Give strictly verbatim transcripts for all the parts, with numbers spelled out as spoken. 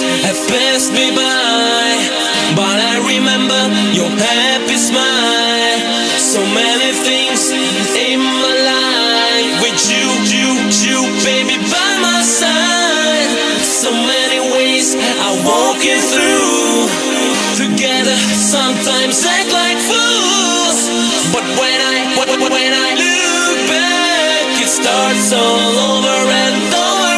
years have passed me by, but I remember your happy smile. So many things in my life with you, you, you, baby, by my side. So many ways I'm walking through. Together, sometimes act like fools, but when I, when I look back, it starts all over and over.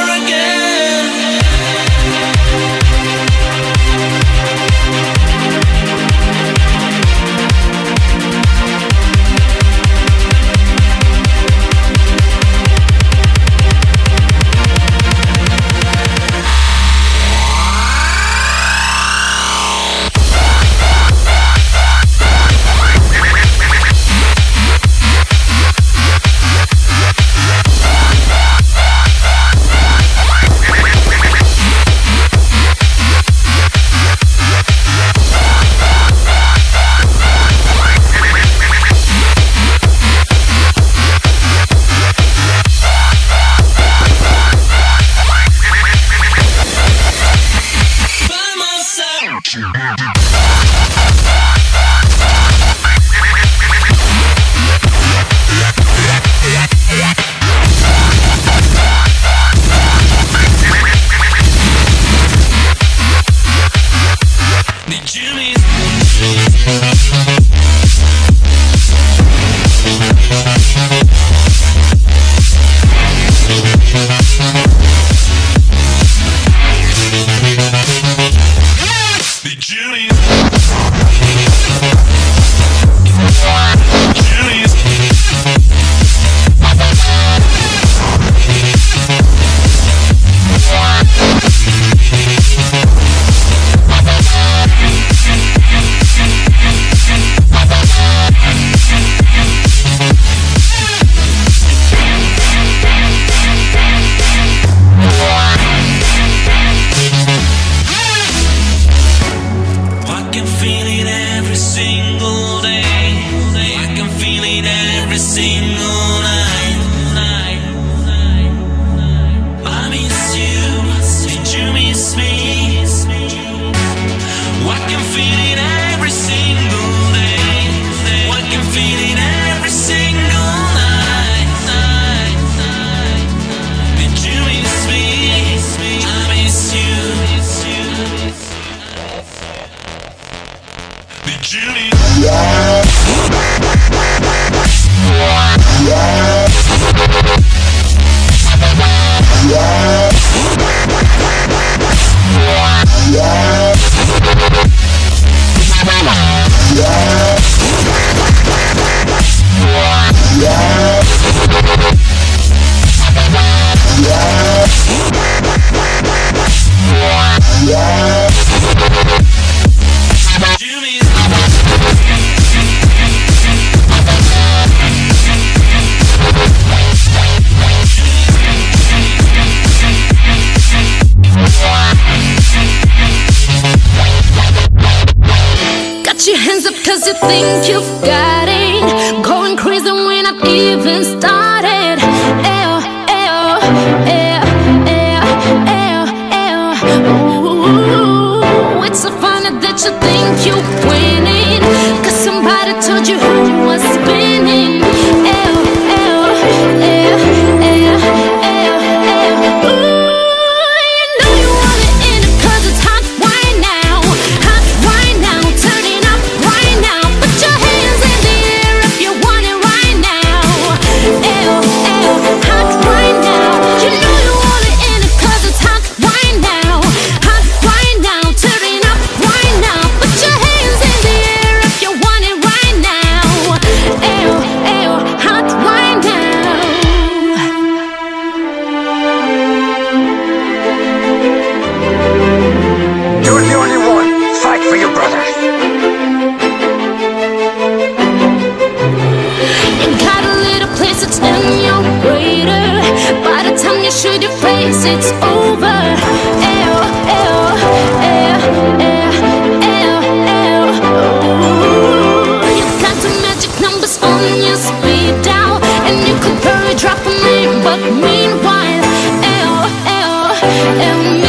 You think you've got it, going crazy when I've even started. Ew, ew, ew, ew, ew, ew. Ooh, it's so funny that you think you're winning, cause somebody told you who you was spinning. Ew, ew, ew, ew, ew, ew. Ooh, you know you wanna end it cause it's hot right now. Hot right now, turn it up right now. It's over. Ew, ew, ew, ew, ew, ew. You got the magic numbers on your speed dial, and you could probably drop a name, but meanwhile, ew, ew, ew.